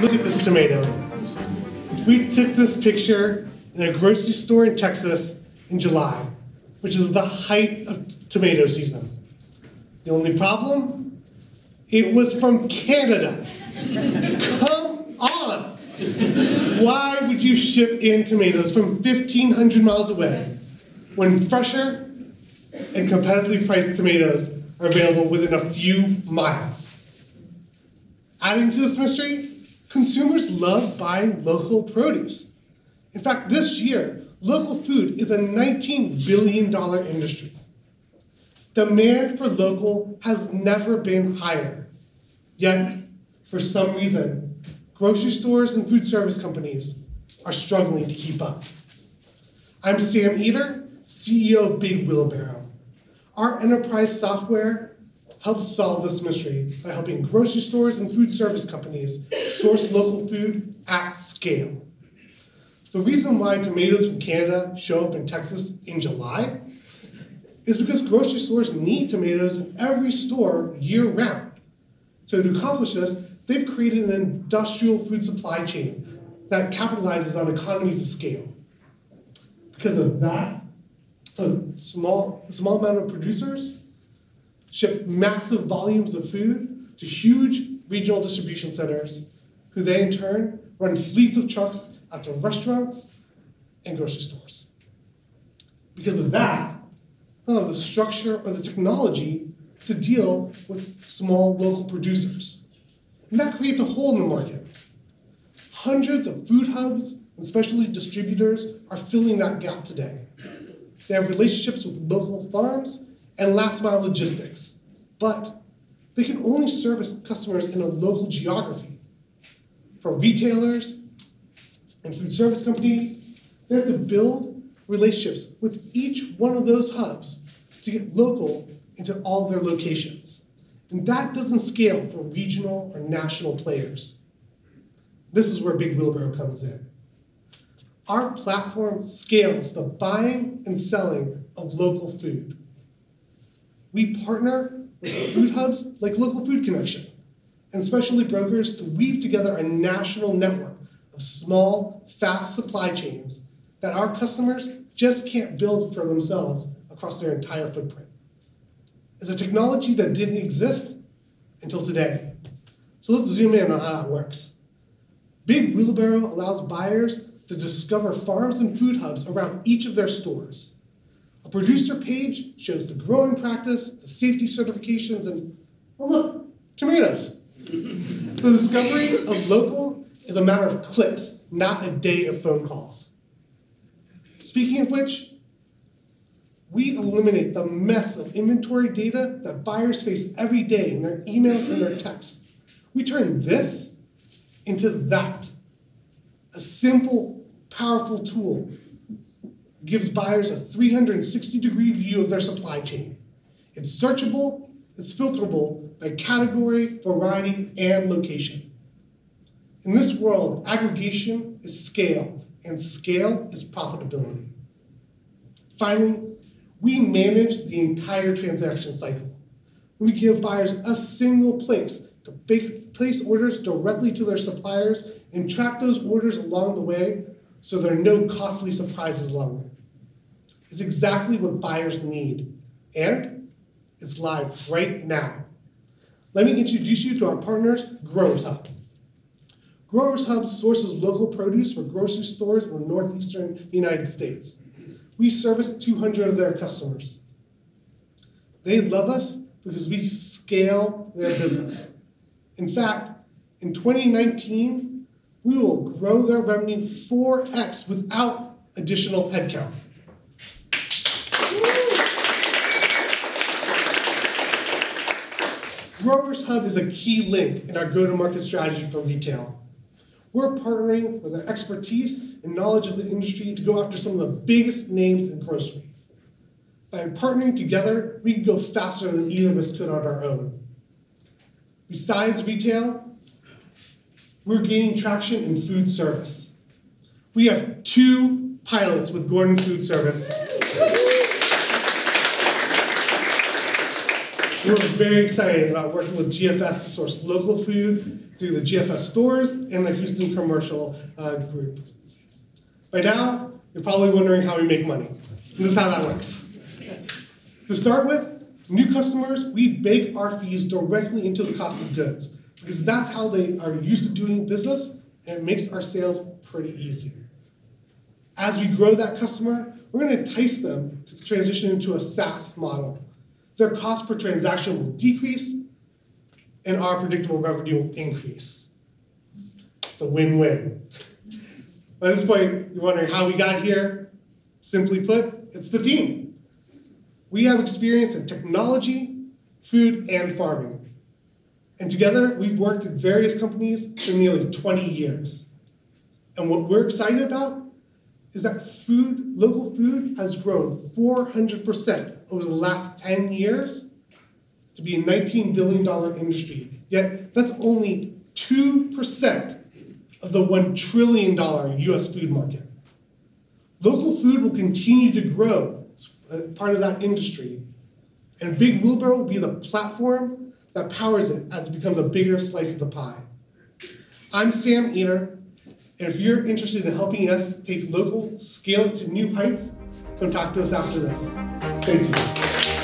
Look at this tomato. We took this picture in a grocery store in Texas in July, which is the height of tomato season. The only problem? It was from Canada. Come on! Why would you ship in tomatoes from 1,500 miles away when fresher and competitively priced tomatoes are available within a few miles? Adding to this mystery, consumers love buying local produce. In fact, this year, local food is a $19 billion industry. Demand for local has never been higher. Yet, for some reason, grocery stores and food service companies are struggling to keep up. I'm Sam Eder, CEO of Big Wheelbarrow. Our enterprise software helps solve this mystery by helping grocery stores and food service companies source local food at scale. The reason why tomatoes from Canada show up in Texas in July is because grocery stores need tomatoes in every store year-round. So to accomplish this, they've created an industrial food supply chain that capitalizes on economies of scale. Because of that, a small amount of producers ship massive volumes of food to huge regional distribution centers, who they in turn run fleets of trucks out to restaurants and grocery stores. Because of that, none of the structure or the technology to deal with small local producers. And that creates a hole in the market. Hundreds of food hubs and specialty distributors are filling that gap today. They have relationships with local farms and last mile logistics, but they can only service customers in a local geography. For retailers and food service companies, they have to build relationships with each one of those hubs to get local into all their locations. And that doesn't scale for regional or national players. This is where Big Wheelbarrow comes in. Our platform scales the buying and selling of local food. We partner with food hubs like Local Food Connection and specialty brokers to weave together a national network of small, fast supply chains that our customers just can't build for themselves across their entire footprint. It's a technology that didn't exist until today. So let's zoom in on how that works. Big Wheelbarrow allows buyers to discover farms and food hubs around each of their stores. A producer page shows the growing practice, the safety certifications, and, oh look, tomatoes. The discovery of local is a matter of clicks, not a day of phone calls. Speaking of which, we eliminate the mess of inventory data that buyers face every day in their emails and their texts. We turn this into that. A simple, powerful tool gives buyers a 360-degree view of their supply chain. It's searchable, it's filterable by category, variety, and location. In this world, aggregation is scale, and scale is profitability. Finally, we manage the entire transaction cycle. We give buyers a single place to place orders directly to their suppliers and track those orders along the way, so there are no costly surprises along the way. It's exactly what buyers need, and it's live right now. Let me introduce you to our partners, Growers Hub. Growers Hub sources local produce for grocery stores in the northeastern United States. We service 200 of their customers. They love us because we scale their business. In fact, in 2019, we will grow their revenue 4x without additional headcount. Growers Hub is a key link in our go-to-market strategy for retail. We're partnering with their expertise and knowledge of the industry to go after some of the biggest names in grocery. By partnering together, we can go faster than either of us could on our own. Besides retail, we're gaining traction in food service. We have 2 pilots with Gordon Food Service. We're very excited about working with GFS to source local food through the GFS stores and the Houston Commercial Group. By now, you're probably wondering how we make money. This is how that works. To start with, new customers, we bake our fees directly into the cost of goods because that's how they are used to doing business, and it makes our sales pretty easy. As we grow that customer, we're going to entice them to transition into a SaaS model. Their cost per transaction will decrease, and our predictable revenue will increase. It's a win-win. By this point, you're wondering how we got here. Simply put, it's the team. We have experience in technology, food, and farming. And together, we've worked at various companies for nearly 20 years. And what we're excited about is that food, local food has grown 400% over the last 10 years to be a $19 billion industry. Yet that's only 2% of the $1 trillion US food market. Local food will continue to grow as part of that industry, and Big Wheelbarrow will be the platform that powers it as it becomes a bigger slice of the pie. I'm Sam Eder, and if you're interested in helping us take local, scale it to new heights, come talk to us after this. Thank you.